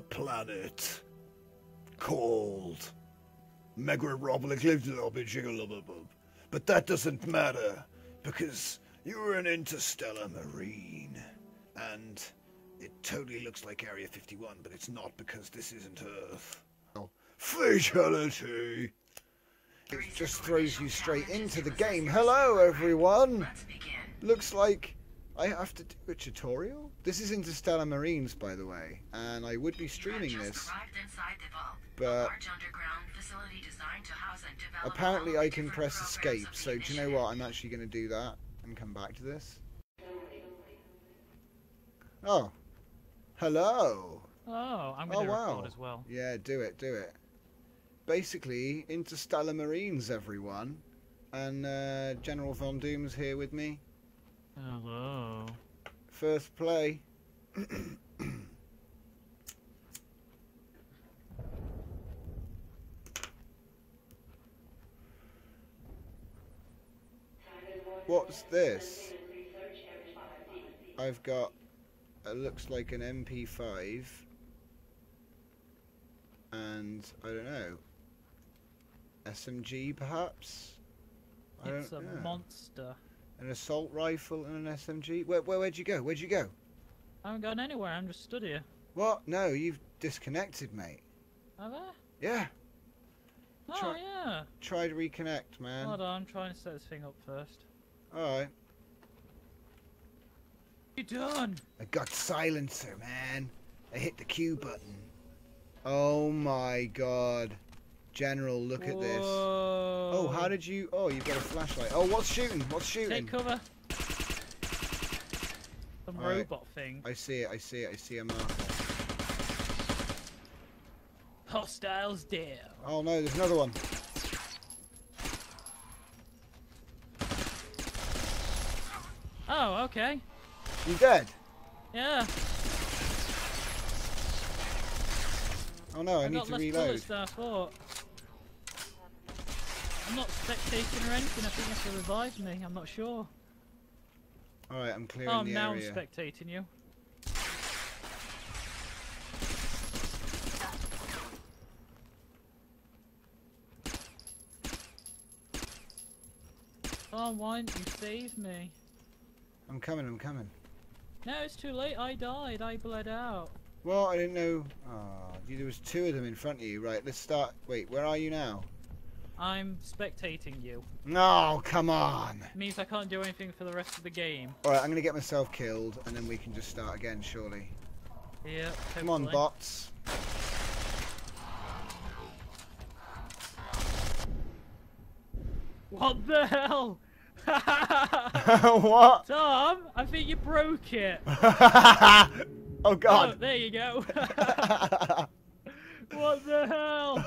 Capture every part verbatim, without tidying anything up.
a planet called Megarobliclibdobijigolobub. But that doesn't matter, because you're an interstellar marine. And it totally looks like Area fifty-one, but it's not, because this isn't Earth. Oh. Fatality! It just throws you straight into the game. Hello, everyone! Looks like I have to do a tutorial? This is Interstellar Marines, by the way, and I would be streaming this, but apparently I can press escape, so do you know what? I'm actually going to do that and come back to this. Oh. Hello. Hello. I'm going to record as well. Yeah, do it, do it. Basically, Interstellar Marines, everyone, and uh, General Von Doom's here with me. Hello. First play. What's this? I've got... It looks like an M P five. And, I don't know... S M G, perhaps? I it's don't a know. monster. An assault rifle and an S M G? Where, where, where'd you go? Where'd you go? I haven't gone anywhere, I'm just stood here. What? No, you've disconnected, mate. Have I? Yeah. Oh, try, yeah. Try to reconnect, man. Hold on, I'm trying to set this thing up first. Alright. You done? I got silencer, man. I hit the Q button. Oh my god. General, look Whoa. at this. Oh, how did you... Oh, you've got a flashlight. Oh, what's shooting? What's shooting? Take cover. Some All robot right. thing. I see it, I see it, I see a marker. Hostiles down. Oh no, there's another one. Oh, okay. You dead? Yeah. Oh no, I, I need to reload. I'm not spectating or anything, I think that's to revive me, I'm not sure. Alright, I'm clearing oh, the area. Oh, now I'm spectating you. Oh, why didn't you save me? I'm coming, I'm coming. No, it's too late, I died, I bled out. Well, I didn't know... Oh, there was two of them in front of you. Right, let's start... Wait, where are you now? I'm spectating you. No, come on! It means I can't do anything for the rest of the game. Alright, I'm going to get myself killed and then we can just start again, surely. Yeah, hopefully. Come on, bots. What the hell? What? Tom, I think you broke it. Oh, God. Oh, there you go. What the hell?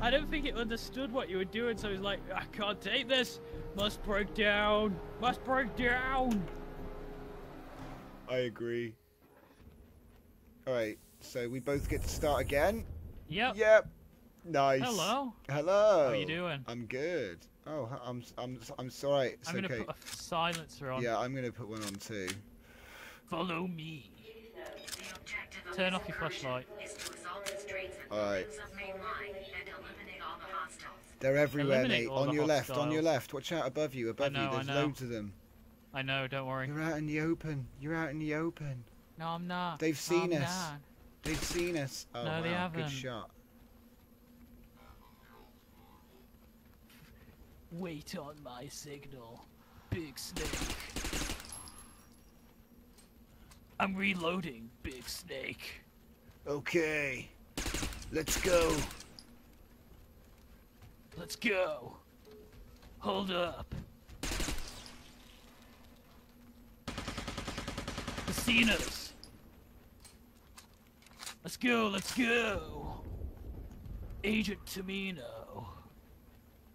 I don't think it understood what you were doing, so he's like, I can't take this. Must break down. Must break down. I agree. Alright, so we both get to start again? Yep. Yep. Nice. Hello. Hello. How are you doing? I'm good. Oh, I'm I'm I'm sorry. It's I'm gonna okay. put a silencer on. Yeah, I'm gonna put one on too. Follow me. Turn off your flashlight. Alright. They're everywhere, eliminate mate. On your hostiles. left, on your left. Watch out above you, above know, you. There's loads of them. I know, don't worry. You're out in the open. You're out in the open. No, I'm not. They've seen no, us. Not. They've seen us. Oh, no, wow. they haven't. Good shot. Wait on my signal, Big Snake. I'm reloading, Big Snake. Okay. Let's go. Let's go. Hold up. Casinos. Let's go, let's go. Agent Tomino.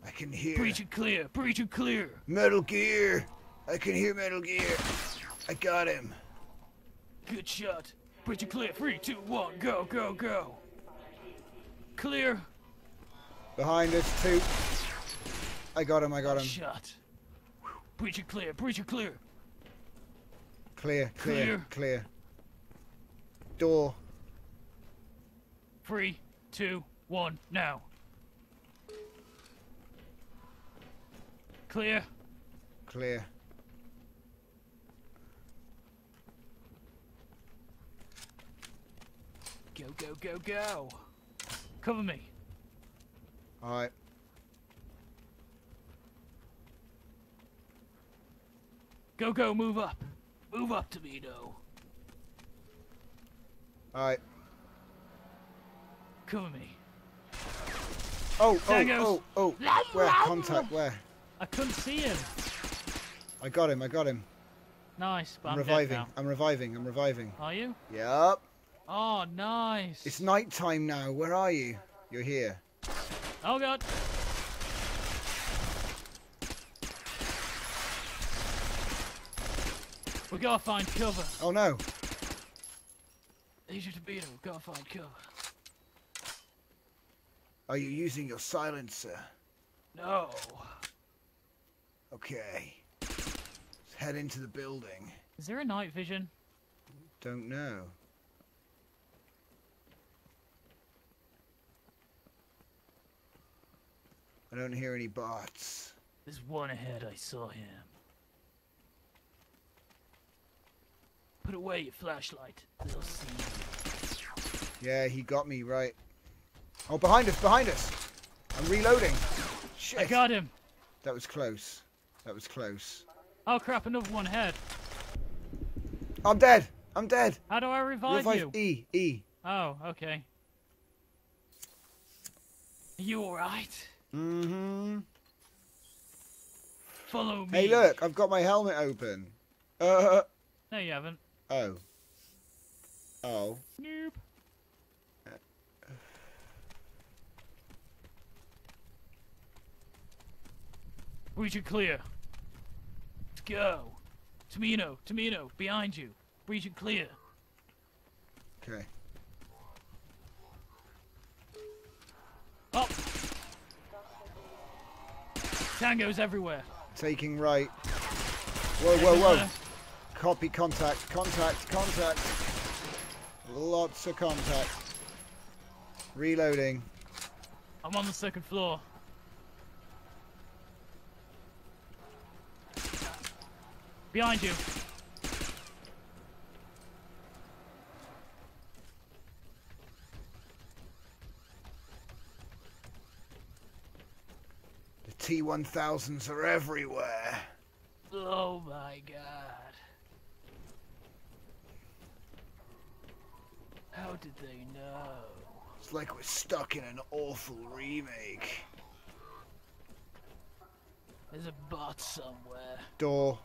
I can hear. Breach and clear, breach and clear. Metal Gear. I can hear Metal Gear. I got him. Good shot. Breach and clear. Three, two, one, go, go, go. Clear. Behind us, two. I got him, I got him. Shot. Breacher clear, breacher clear. Clear, clear, clear. Door. three, two, one, now. Clear. Clear. Go, go, go, go. Cover me. All right. Go, go, move up. Move up, Tomino. Alright. Cover me. Oh, there oh, oh, oh. Where? Contact, where? I couldn't see him. I got him, I got him. Nice, but I'm, I'm reviving. Now. I'm reviving, I'm reviving. Are you? Yep. Oh, nice. It's night time now. Where are you? You're here. Oh, God. We gotta find cover. Oh no! Easier to be in. We gotta find cover. Are you using your silencer? No. Okay. Let's head into the building. Is there a night vision? Don't know. I don't hear any bots. There's one ahead. I saw him. Put away your flashlight. They'll see you. Yeah, he got me right. Oh, behind us, behind us. I'm reloading. Shit. I got him. That was close. That was close. Oh, crap, another one head. I'm dead. I'm dead. How do I revive, revive you? E, E. Oh, okay. Are you alright? Mm-hmm. Follow me. Hey, look, I've got my helmet open. Uh. No, you haven't. Oh. Oh. Nope. Breach and clear. Let's go. Tomino, Tomino, behind you. Breach and clear. Okay. Up. Tango's everywhere. Taking right. Whoa, whoa, whoa. Everywhere. Copy, contact, contact, contact. Lots of contact. Reloading. I'm on the second floor. Behind you. The T one thousands are everywhere. Oh my God. How did they know? It's like we're stuck in an awful remake. There's a bot somewhere. Door.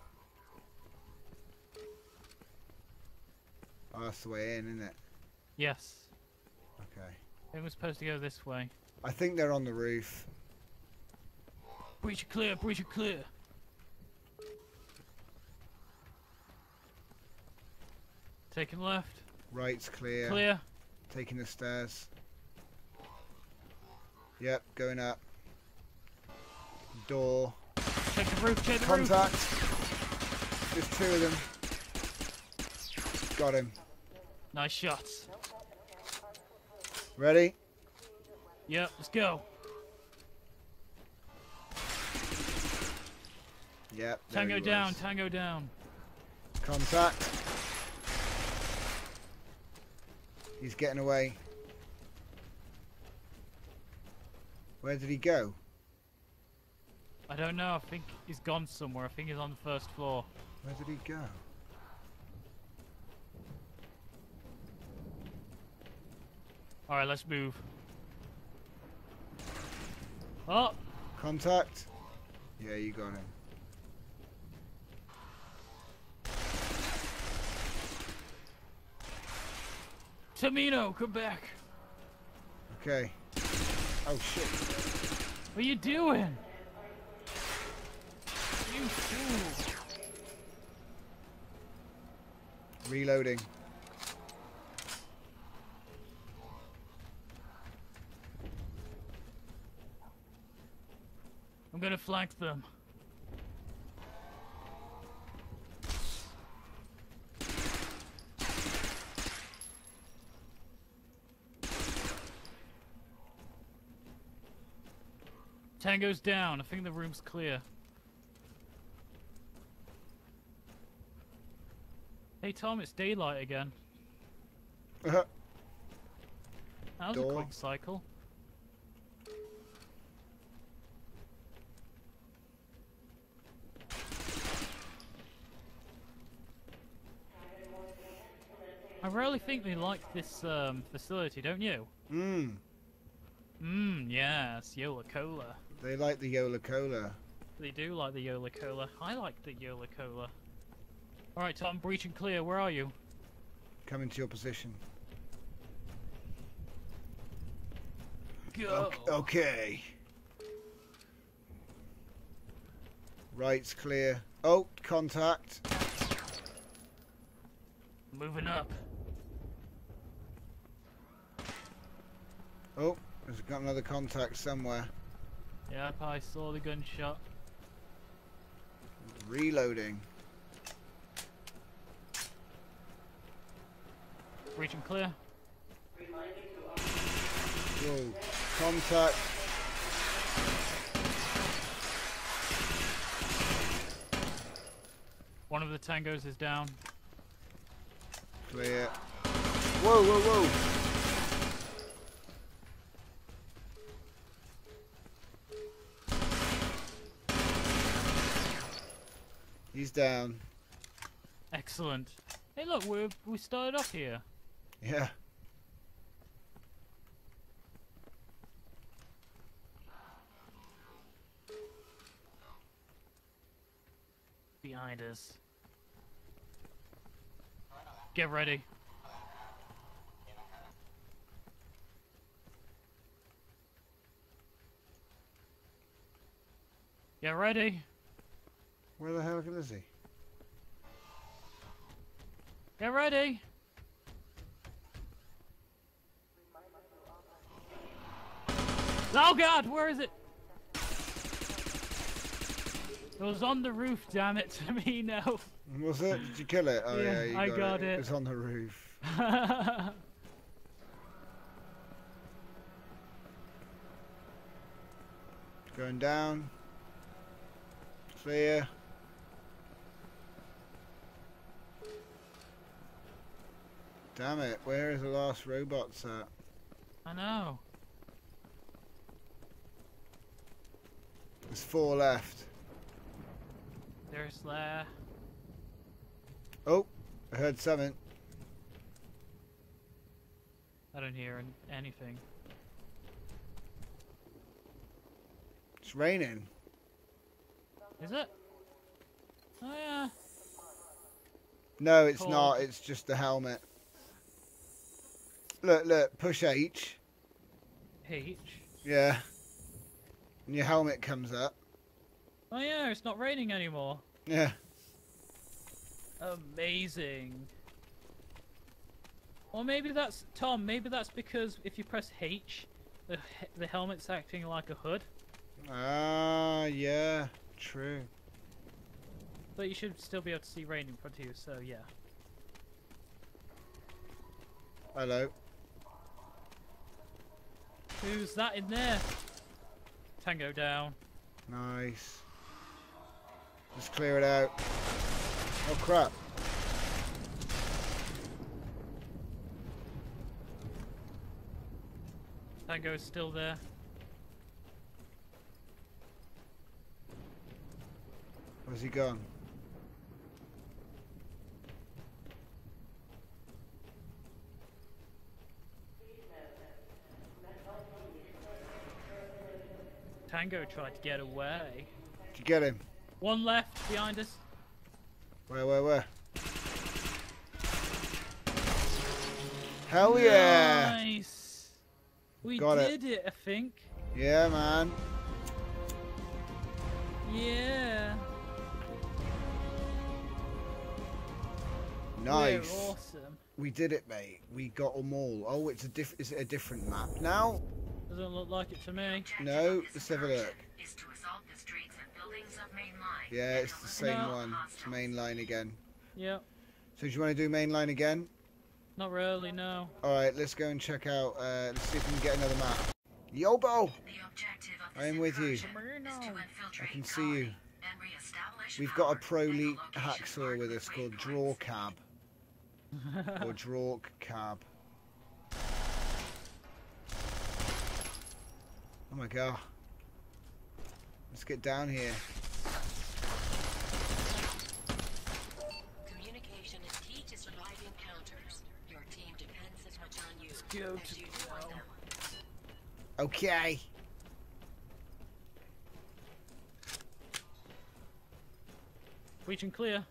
Oh, that's the way in, isn't it? Yes. Okay. It was supposed to go this way. I think they're on the roof. Breach clear, breach clear. Taking left. Right's clear. Clear. Taking the stairs. Yep, going up. Door. Check the roof, check the Contact. Roof. There's two of them. Got him. Nice shots. Ready? Yep, let's go. Yep. Tango down, tango down. Contact. He's getting away. Where did he go? I don't know. I think he's gone somewhere. I think he's on the first floor. Where did he go? Alright, let's move. Oh! Contact. Yeah, you got him. Tomino, come back. Okay. Oh shit. What are you doing? You fool. Reloading. I'm gonna flank them. Tango's down. I think the room's clear. Hey, Tom, it's daylight again. Uh-huh. That was Door. a quick cycle. I really think they like this um, facility, don't you? Mmm. Mmm, yes, Yola Cola. They like the Yola Cola. They do like the Yola Cola. I like the Yola Cola. Alright, Tom, breach and clear, where are you? Coming to your position. Go! Okay. Right's clear. Oh, contact. Moving up. Oh, there's got another contact somewhere. Yep, I saw the gunshot. Reloading. Breach and clear. Whoa, contact. One of the tangos is down. Clear. Whoa, whoa, whoa. He's down. Excellent. Hey, look, we we started off here. Yeah. Behind us. Get ready. Get ready. Where the hell is he? Get ready! Oh god, where is it? It was on the roof, damn it, to me now. Was it? Did you kill it? Oh yeah, yeah you got I got it. it. It's on the roof. Going down. Clear. Damn it, where is the last robots at? I know. There's four left. There's there. Oh, I heard something. I don't hear anything. It's raining. Is it? Oh yeah. No, it's Cold. not. It's just the helmet. Look, look, push H. H? Yeah. And your helmet comes up. Oh yeah, it's not raining anymore. Yeah. Amazing. Or maybe that's, Tom, maybe that's because if you press H, the, the helmet's acting like a hood. Ah, yeah, true. But you should still be able to see rain in front of you, so yeah. Hello. Who's that in there? Tango down. Nice. Just clear it out. Oh crap. Tango is still there. Where's he gone? Tango tried to get away. Did you get him? One left behind us. Where, where, where? Hell yeah! Nice! We Got did it. it, I think. Yeah, man. Yeah. Nice. We're awesome. We did it, mate. We got them all. Oh, it's a diff. Is it a different map now? Doesn't look like it to me. No, let's have a look. Yeah, it's the same no. one. It's main line again. Yep. So do you want to do main line again? Not really, no. Alright, let's go and check out, uh, let's see if we can get another map. Yobo! The objective of I am with you. I can see you. We've got a pro elite hacksaw with us called Draw Cab. Or Drawk Cab. Oh my god. Let's get down here. Communication is key to surviving encounters. Your team depends as much on you as you do on them. Okay. Reach and clear.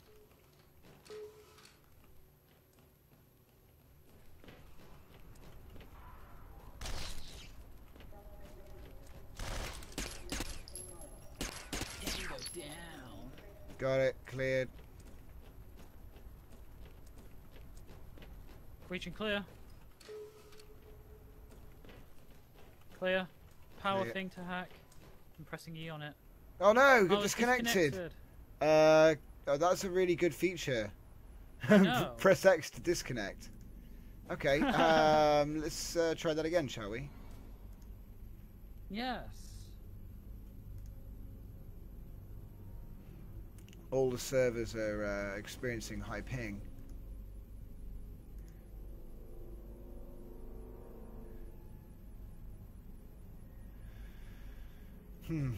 Got it, cleared. Reach and clear. Clear. Power clear. Thing to hack. I'm pressing E on it. Oh no, you're oh, disconnected. disconnected. Uh, oh, that's a really good feature. Press X to disconnect. Okay, um, let's uh, try that again, shall we? Yes. All the servers are uh, experiencing high ping. Hmm.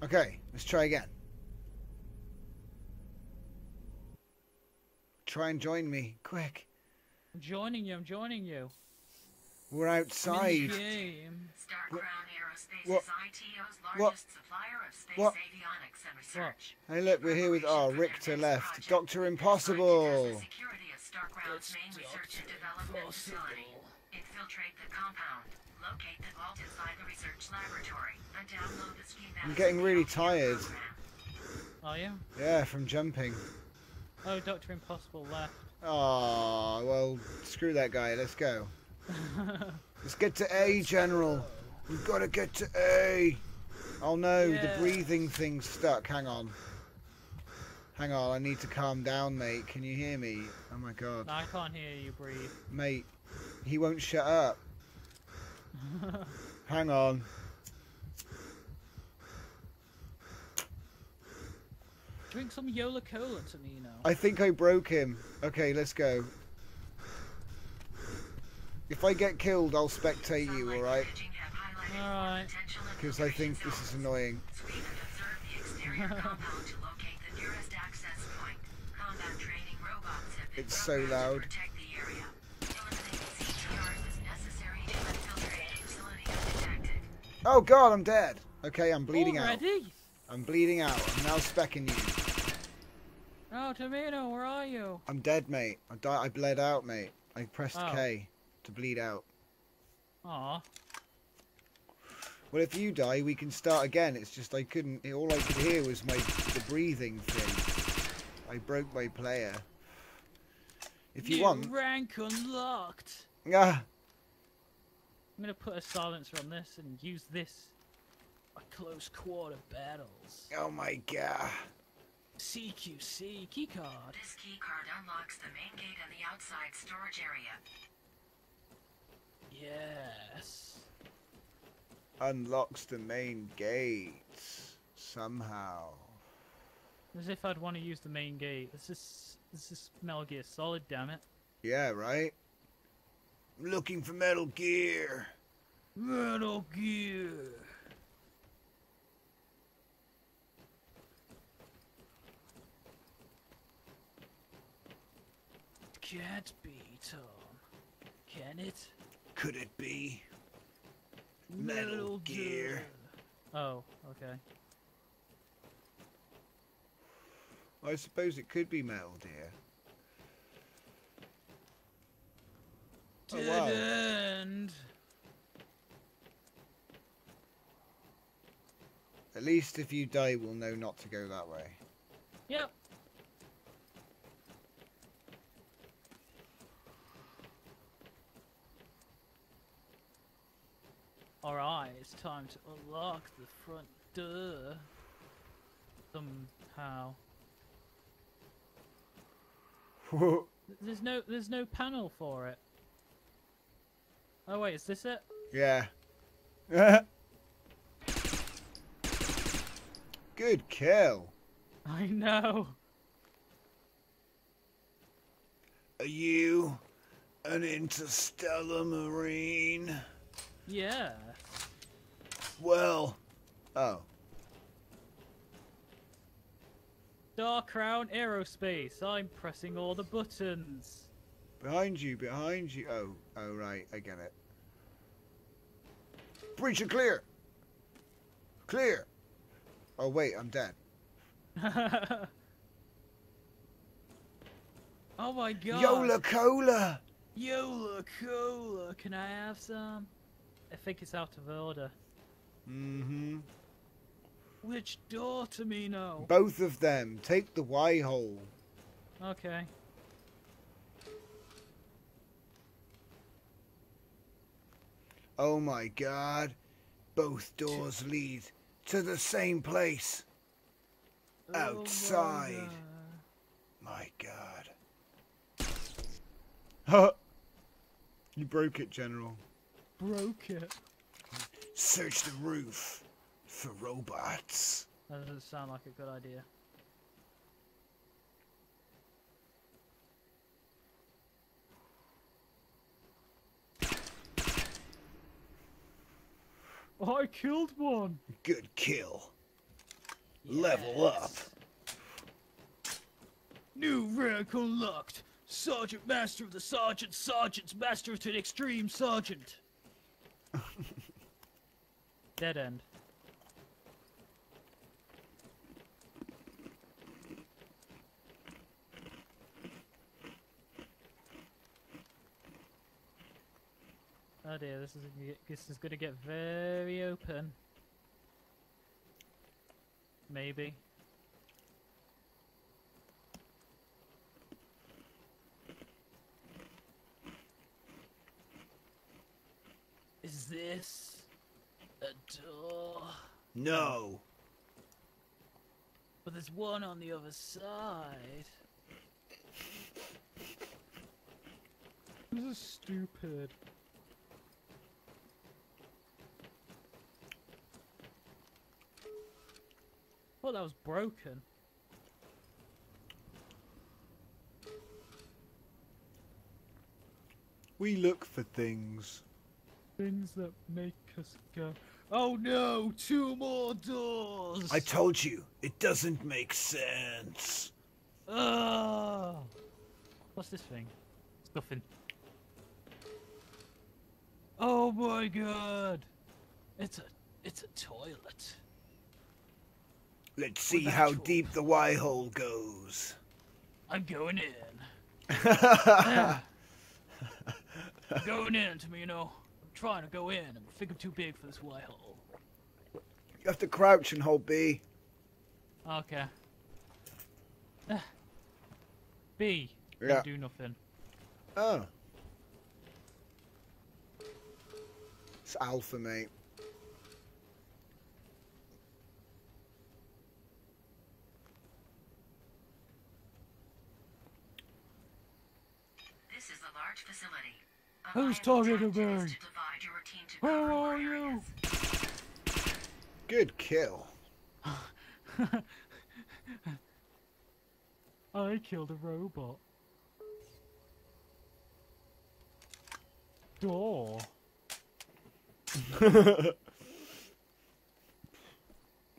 Okay, let's try again. Try and join me, quick. I'm joining you, I'm joining you. We're outside. Dark Crown Aerospace what? Is I T O's largest what? Supplier of space what? Avionics and research. What? Hey look, we're here with oh, Richter left. Doctor Impossible. Security of Star Crown's main research and development facility. Infiltrate the compound. Locate the vault inside the research laboratory and download the schema. I'm getting really tired. Are you? Yeah, from jumping. Oh, Doctor Impossible left. Oh, well, screw that guy. Let's go. Let's get to A, General. We've got to get to A. Oh, no, yeah. The breathing thing's stuck. Hang on. Hang on, I need to calm down, mate. Can you hear me? Oh, my God. No, I can't hear you breathe. Mate, he won't shut up. Hang on. Drink some Yola Cola to me now. I think I broke him. Okay, let's go. If I get killed, I'll spectate you, alright? Alright. Because I think this is annoying. It's so loud. Oh god, I'm dead. Okay, I'm bleeding out. I'm bleeding out. I'm now specking you. Oh, Tomato, where are you? I'm dead, mate. I died. I bled out, mate. I pressed oh. K to bleed out. Aw. Well, if you die, we can start again. It's just I couldn't. All I could hear was my the breathing thing. I broke my player. If you New want. Rank unlocked. Ah. I'm gonna put a silencer on this and use this. A close quarter battles. Oh my god. C Q C keycard. This keycard unlocks the main gate and the outside storage area. Yes. Unlocks the main gate somehow. As if I'd want to use the main gate. This is this is Metal Gear Solid, damn it. Yeah, right. I'm looking for Metal Gear. Metal Gear. Can't be, Tom. Can it? Could it be? Metal, Metal Gear. Gear. Oh, okay. I suppose it could be Metal Gear. Oh, wow. Didn't. At least if you die, we'll know not to go that way. Yep. Alright, it's time to unlock the front door. somehow. There's no, there's no panel for it. Oh wait, is this it? Yeah. Good kill. I know. Are you an interstellar marine? Yeah. Well, oh. Dark Crown Aerospace. I'm pressing all the buttons. Behind you, behind you. Oh, oh right, I get it. Breach and clear. Clear. Oh wait, I'm dead. Oh my god. Yola Cola. Yola Cola. Can I have some? I think it's out of order. Mm-hmm. Which door to me now? Both of them. Take the Y hole. Okay. Oh my god. Both doors lead to the same place. Oh outside. My god. Huh. You broke it, General. Broke it. Search the roof. For robots. That doesn't sound like a good idea. Oh, I killed one. Good kill. Yes. Level up. New rank unlocked. Sergeant Master of the Sergeant Sergeant's Master to the Extreme Sergeant. Dead end. Oh dear, this is this is going to get very open. Maybe. Is this a door? No. But there's one on the other side. This is stupid. I thought that was broken. We look for things. Things that make us go, oh no, two more doors! I told you, it doesn't make sense. Oh. What's this thing? It's nothing. Oh my god! It's a, it's a toilet. Let's see how deep the Y hole goes. I'm going in. I'm going in, to me, you know. I'm trying to go in. I think I'm too big for this Y hole. You have to crouch and hold B. Okay. Uh, B. Yeah. Don't do nothing. Oh. It's alpha, mate. Who's talking to me? Where are you? Good kill. I killed a robot. Door.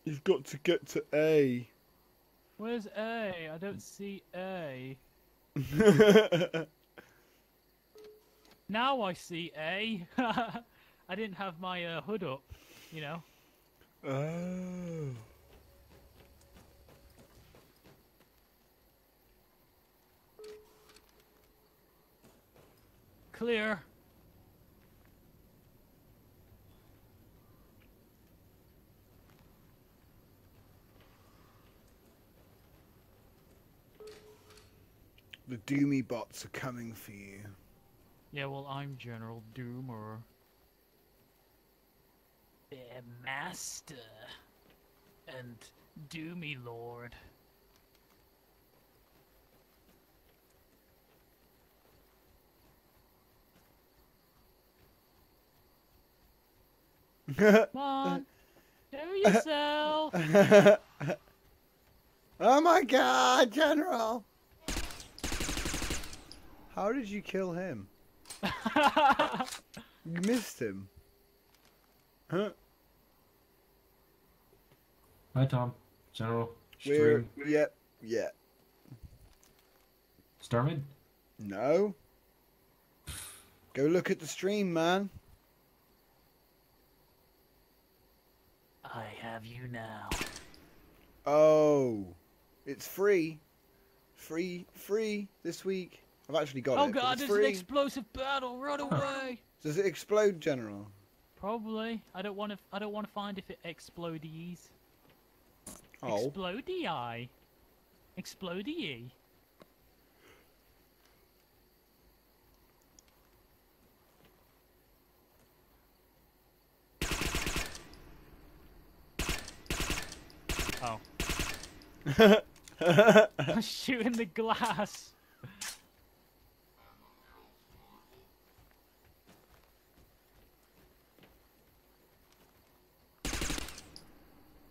You've got to get to A. Where's A? I don't see A. Now I see A. I didn't have my uh, hood up, you know. Oh. Clear. The Doomy bots are coming for you. Yeah, well, I'm General Doomer. Their master and Do me, Lord. Come on. Show yourself. Oh my god, General! How did you kill him? You missed him. Huh? Hi, Tom. General. We're... Yep. Yeah, yeah. StarMade? No. Go look at the stream, man. I have you now. Oh. It's free. Free. Free this week. I've actually got oh it. Oh god, there's free. An explosive battle. Run away. Does it explode, General? Probably. I don't want to I don't want to find if it explodes. Oh. Explodey. Explodey. Oh. I'm shooting the glass.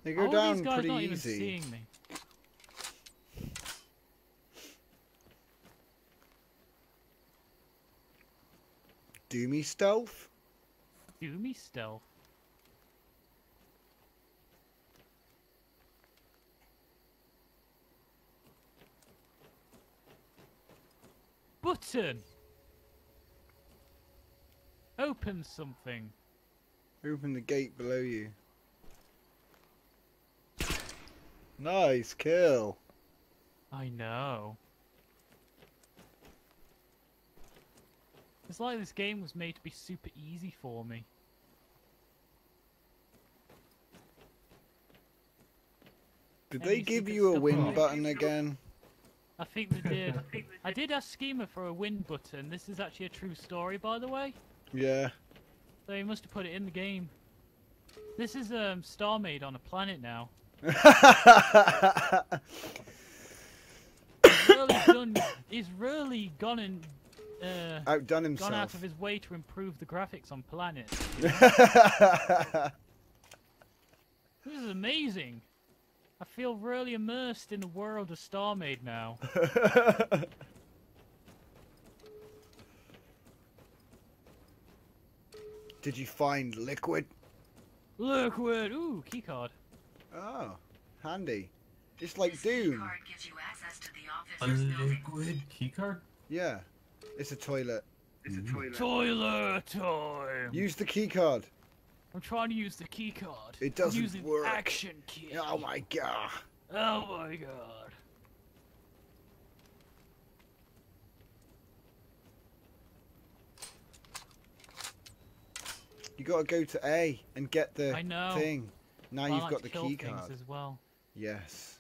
They go down these guys pretty not easy. Even seeing me? Do me stealth. Do me stealth. Button. Open something. Open the gate below you. Nice kill. I know. It's like this game was made to be super easy for me. Did they give you a win button again? I think they did. I, think they did. I did ask Schema for a win button. This is actually a true story, by the way. Yeah. They must have put it in the game. This is um, StarMade on a planet now. he's, really done, he's really gone and uh, outdone himself. Gone out of his way to improve the graphics on planets. You know? This is amazing. I feel really immersed in the world of StarMade now. Did you find liquid? Liquid. Ooh, keycard. Oh, handy. It's like this Doom. Keycard gives you access to the officer's building. A liquid keycard? Yeah. It's a toilet. It's a toilet. Toilet time! Use the keycard. I'm trying to use the keycard. It doesn't use work. Use the action key. Oh my god. Oh my god. You gotta go to A and get the I know. thing. Now well, you've like got the key card as well. Yes.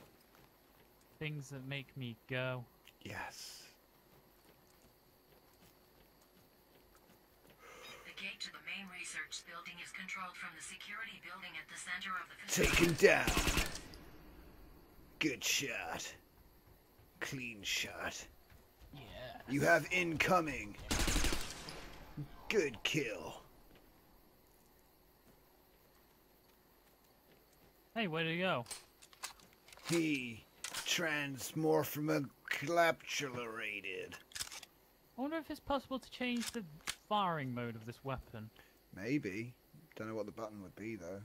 Things that make me go. Yes. The gate to the main research building is controlled from the security building at the center of the facility. Take him down. Good shot. Clean shot. Yeah. You have incoming. Good kill. Hey, where did he go? He transmorphomaclaptulated. I wonder if it's possible to change the firing mode of this weapon. Maybe. Don't know what the button would be though.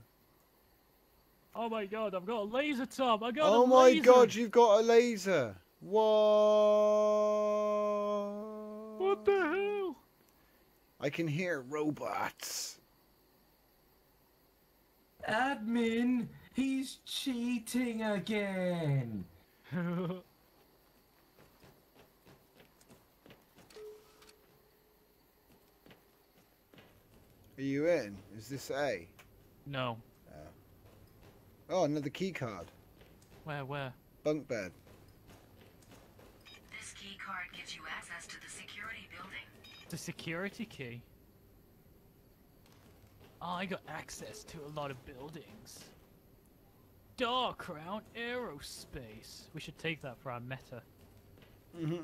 Oh my god, I've got a laser, Tom! I got a laser! Oh my god, you've got a laser! What? What the hell? I can hear robots. Admin! He's cheating again. Are you in? Is this A? No. Uh, oh, another key card. Where, where? Bunk bed. This key card gives you access to the security building. The security key? Oh, I got access to a lot of buildings. Dark Crown Aerospace. We should take that for our meta. Mm-hmm.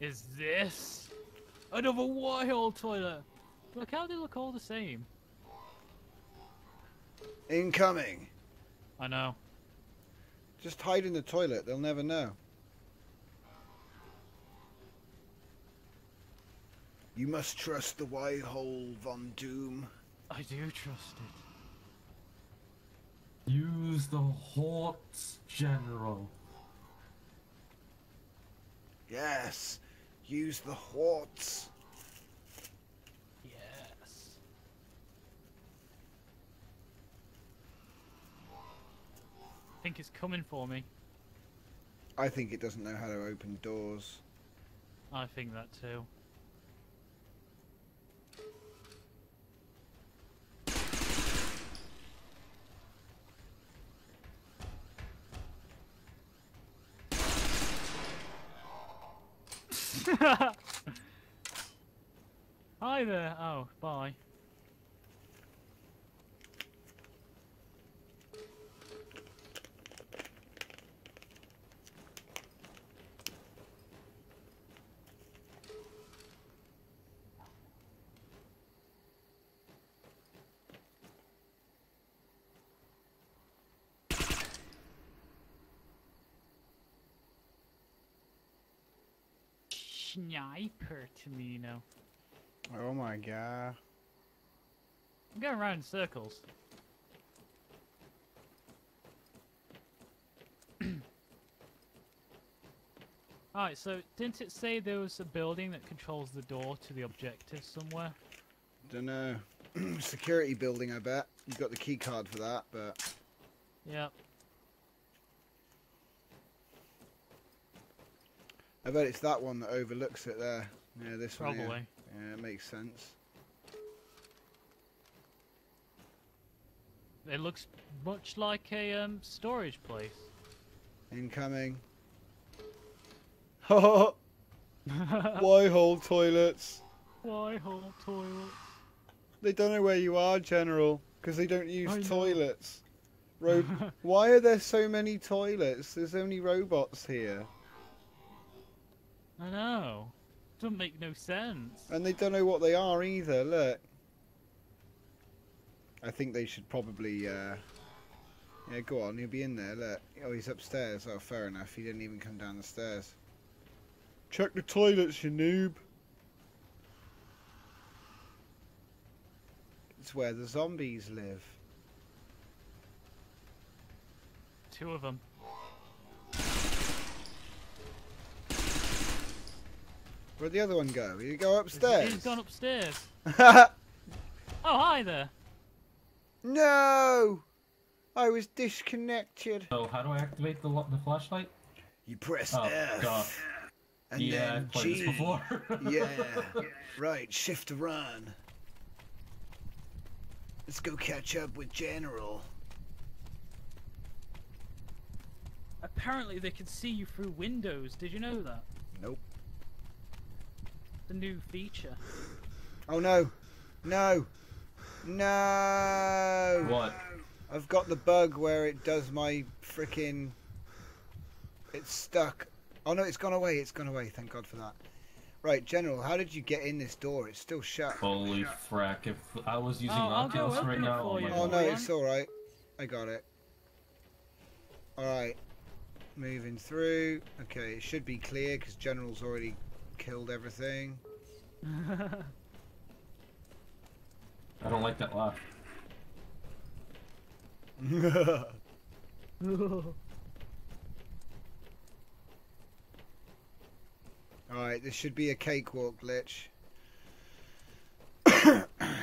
Is this another water toilet? Look how they look all the same. Incoming. I know. Just hide in the toilet. They'll never know. You must trust the Y-hole von Doom. I do trust it. Use the Hort's General. Yes. Use the Hort's. Yes. I think it's coming for me. I think it doesn't know how to open doors. I think that too. Hi there. Oh, bye. Sniper to me, you know. Oh my god. I'm going around in circles. Alright, so didn't it say there was a building that controls the door to the objective somewhere? Dunno. Security building, I bet. You've got the key card for that, but... Yep. I bet it's that one that overlooks it there. Yeah, this Probably. one. Probably. Yeah, it makes sense. It looks much like a um, storage place. Incoming. Haha! Why-hole toilets? Why-hole toilets? They don't know where you are, General, because they don't use I toilets. Ro Why are there so many toilets? There's only robots here. I know. Doesn't make no sense. And they don't know what they are either, look. I think they should probably, uh... yeah, go on, he'll be in there, look. Oh, he's upstairs. Oh, fair enough. He didn't even come down the stairs. Check the toilets, you noob. It's where the zombies live. Two of them. Where'd the other one go? Did he go upstairs? He's gone upstairs. Oh, hi there. No! I was disconnected. Oh, how do I activate the, the flashlight? You press oh, F. God. And yeah, then I've played G. This before. Yeah. Right, shift to run. Let's go catch up with General. Apparently they can see you through windows. Did you know that? Nope. The new feature. Oh no, no, no! What? I've got the bug where it does my frickin'. It's stuck. Oh no, it's gone away. It's gone away. Thank God for that. Right, General, how did you get in this door? It's still shut. Holy frack! If I was using oh, Oculus right now. Oh, oh no, it's all right. I got it. All right, moving through. Okay, it should be clear because General's already. Killed everything. I don't like that laugh. Alright, this should be a cakewalk glitch.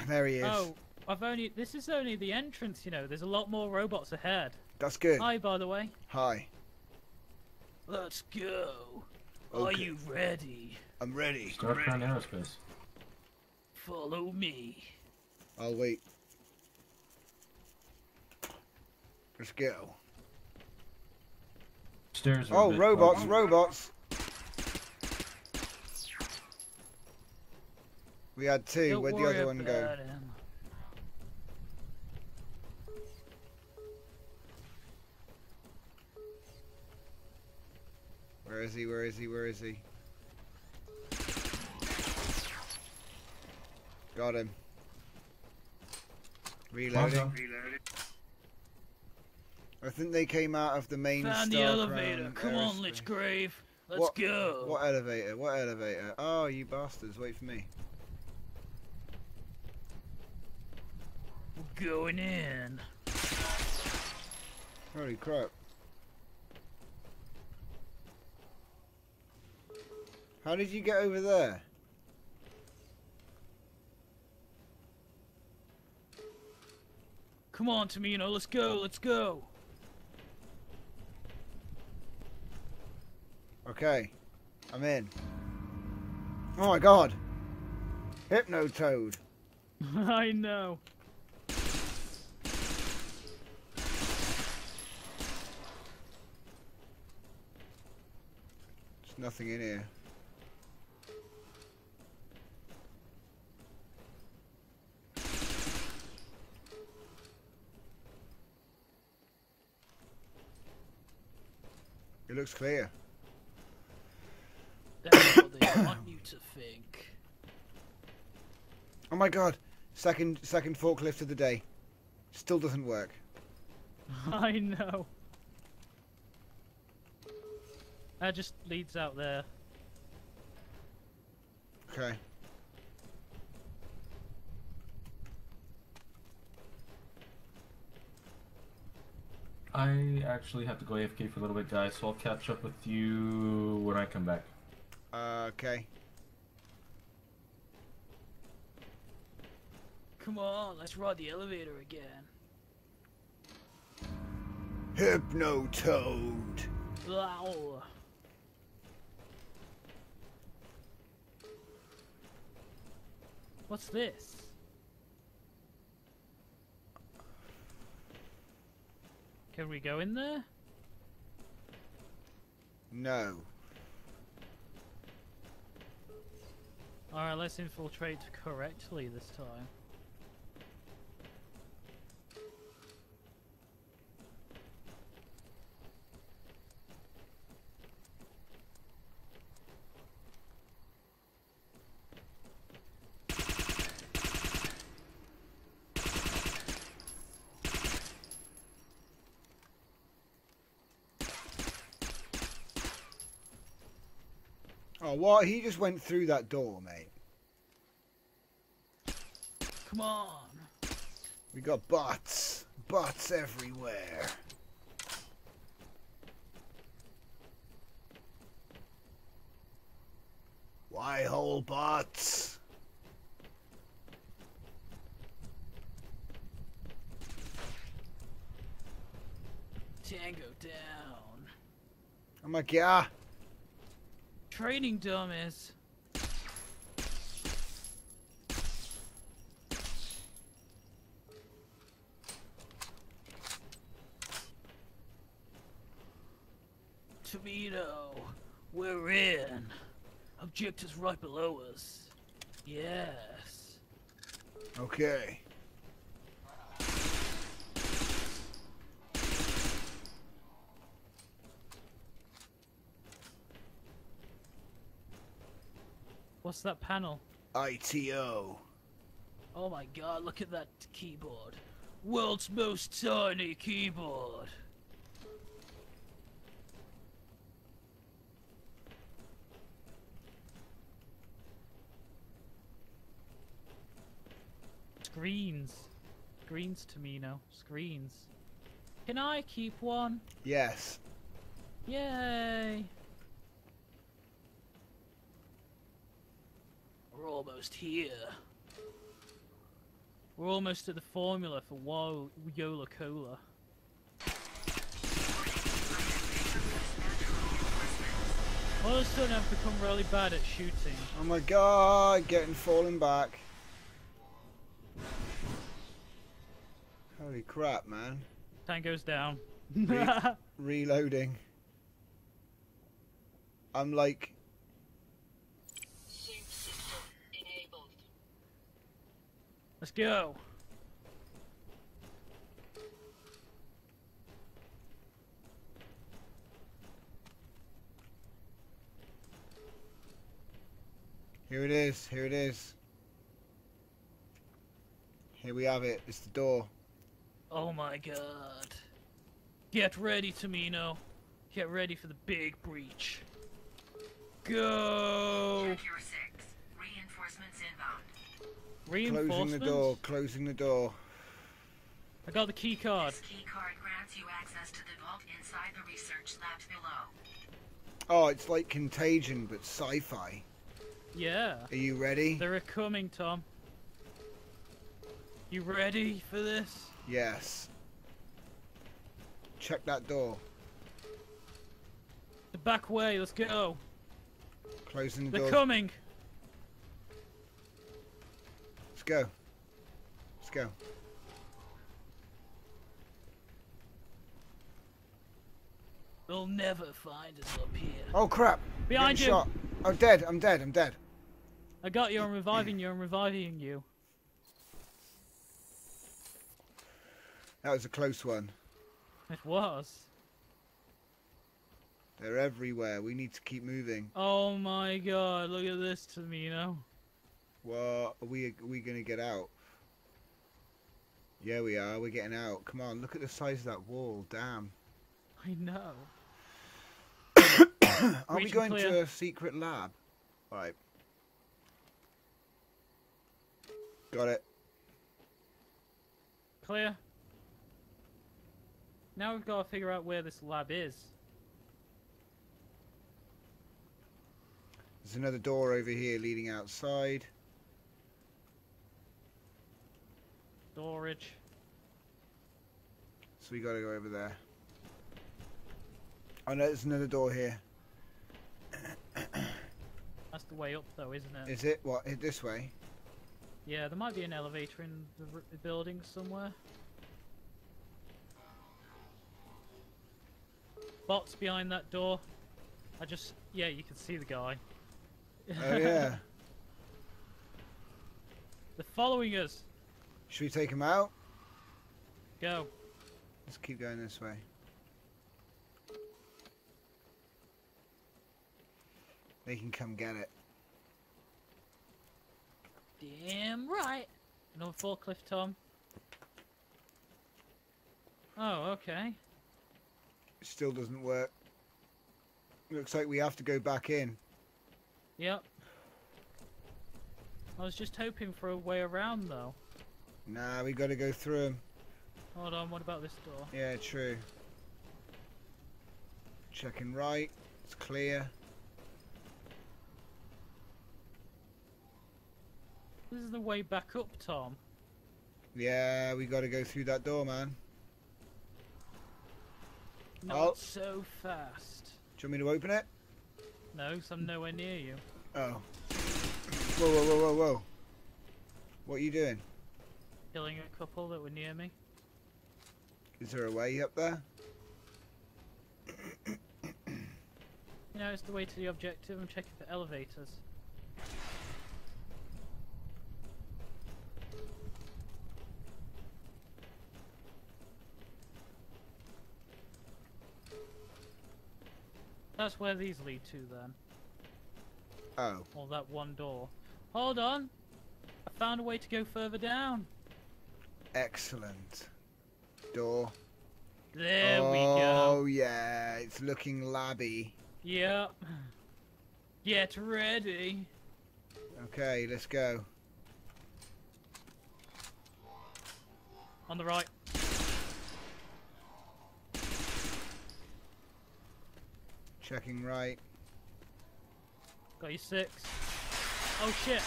There he is. Oh, I've only this is only the entrance, you know, there's a lot more robots ahead. That's good. Hi, by the way. Hi. Let's go. Okay. Are you ready? I'm ready. Dark Crown Aerospace. Follow me. I'll wait. Let's go. Stairs are oh, robots, bumpy. robots. We had two. Don't Where'd the other one go? Him. Where is he? Where is he? Where is he? Got him. Reloading. Reloading. I think they came out of the main. Found Star the elevator. Come aerospace. on, Lich Grave. Let's what, go. What elevator? What elevator? Oh, you bastards! Wait for me. We're going in. Holy crap! How did you get over there? Come on, Tomino, let's go, let's go. Okay, I'm in. Oh my god. Hypnotoad. I know. There's nothing in here. It looks clear. That's what they want you to think. Oh my god. Second second forklift of the day. Still doesn't work. I know. That just leads out there. Okay. I actually have to go A F K for a little bit, guys, so I'll catch up with you when I come back. Uh, okay. Come on, let's ride the elevator again. Hypnotoad! Wow. What's this? Can we go in there? No. Alright, let's infiltrate correctly this time. What? He just went through that door, mate. Come on. We got bots. Bots everywhere. Why hole bots? Tango down. Oh my god. Training dummies. Tomato, we're in. Objectives right below us. Yes. Okay. What's that panel? I T O. Oh my god, look at that keyboard. World's most tiny keyboard. Screens. Screens, Tomino. Screens. Can I keep one? Yes. Yay! We're almost here. We're almost at the formula for Wo Yola Cola. All of a sudden I've become really bad at shooting. Oh my god, getting falling back. Holy crap, man. Tango's down. Re reloading. I'm like... Let's go. Here it is. Here it is. Here we have it. It's the door. Oh my god. Get ready, Tomino. Get ready for the big breach. Go! Check your six. Reinforcements inbound. Reinforcements? Closing the door. Closing the door. I got the key card. This key card grants you access to the vault inside the research lab below. Oh, it's like Contagion, but sci-fi. Yeah. Are you ready? They're coming, Tom. You ready for this? Yes. Check that door. The back way, let's go. Closing the They're door. They're coming. Let's go. Let's go. They'll never find us up here. Oh crap! Behind you! Shot. Oh, dead! I'm dead! I'm dead! I got you! I'm reviving you! I'm reviving you! That was a close one. It was. They're everywhere. We need to keep moving. Oh my god! Look at this, Tomino. Well, are we are we gonna get out? Yeah, we are. We're getting out. Come on! Look at the size of that wall. Damn. I know. Are we going clear. to a secret lab? Right. Got it. Clear. Now we've got to figure out where this lab is. There's another door over here leading outside. Storage. So we got to go over there. Oh no, there's another door here. That's the way up, though, isn't it? Is it? What? This way? Yeah, there might be an elevator in the r building somewhere. Bot's behind that door. I just... Yeah, you can see the guy. Oh, yeah. They're following us. Should we take him out? Go. Let's keep going this way. They can come get it. Damn right. Another forklift, Tom. Oh, okay. It still doesn't work. Looks like we have to go back in. Yep. I was just hoping for a way around, though. Nah, we got to go through them. Hold on, what about this door? Yeah, true. Checking right. It's clear. This is the way back up, Tom. Yeah, we got to go through that door, man. Not oh. so fast. Do you want me to open it? No, because I'm nowhere near you. Oh. Whoa, whoa, whoa, whoa, whoa. What are you doing? Killing a couple that were near me. Is there a way up there? You know, it's the way to the objective. I'm checking for elevators. That's where these lead to, then. Oh. Or that one door. Hold on! I found a way to go further down! Excellent. Door. There oh, we go! Oh, yeah, it's looking labby. Yep. Get ready! Okay, let's go. On the right. Checking right. Got you six. Oh shit!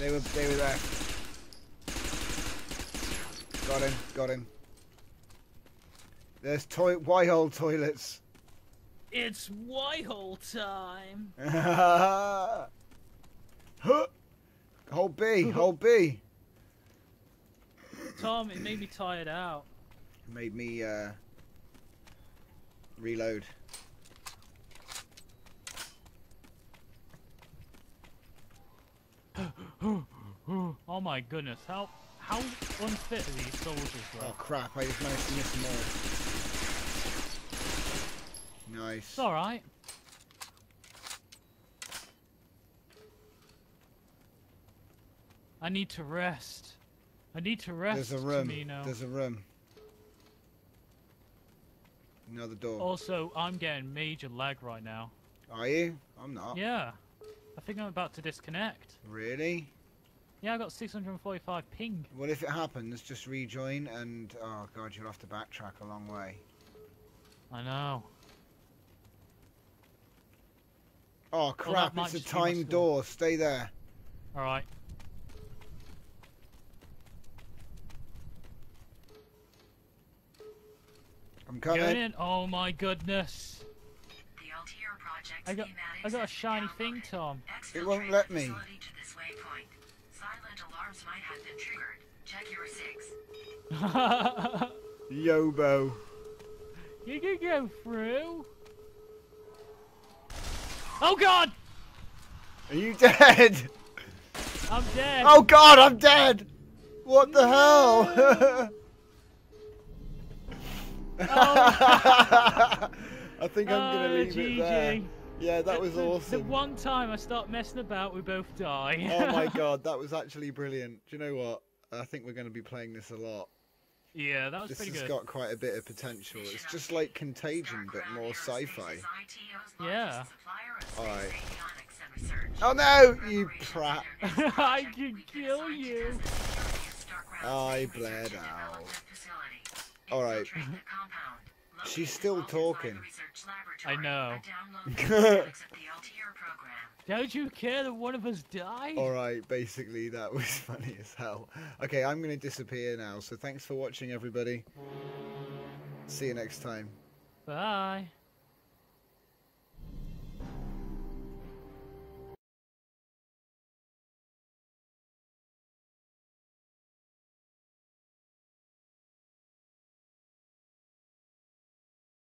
They were they were there. Got him, got him. There's toy Y-hole toilets. It's Y-hole time. Hold B, hold B. Tom, it made me tired out. It made me uh, reload. Oh my goodness, how how unfit are these soldiers, bro? Oh crap, I just managed to miss more. Nice. It's alright. I need to rest. I need to rest. There's a room. Camino. There's a room. Another door. Also, I'm getting major lag right now. Are you? I'm not. Yeah. I think I'm about to disconnect. Really? Yeah, I got six hundred forty-five ping. Well, if it happens, just rejoin and... Oh, God, you'll have to backtrack a long way. I know. Oh, crap, well, it's a timed door. Stay there. All right. I'm coming. Going in. Oh, my goodness. The L T R project I got, I got a shiny thing, Tom. It won't let me. Silent alarms might have been triggered. Check your six. Yobo. You can go through. Oh God! Are you dead? I'm dead. Oh God, I'm dead. What the hell? Oh. I think I'm gonna leave oh, it there. Yeah, that was the, awesome. The one time I start messing about, we both die. Oh my God, that was actually brilliant. Do you know what? I think we're going to be playing this a lot. Yeah, that was this pretty good. This has got quite a bit of potential. It's just like Contagion, but more sci-fi. Yeah. All right. Oh no, you prat. I can kill you. I bled out. All right. She's still talking. I know. Don't you care that one of us died? Alright, basically that was funny as hell. Okay, I'm going to disappear now, so thanks for watching everybody. See you next time. Bye.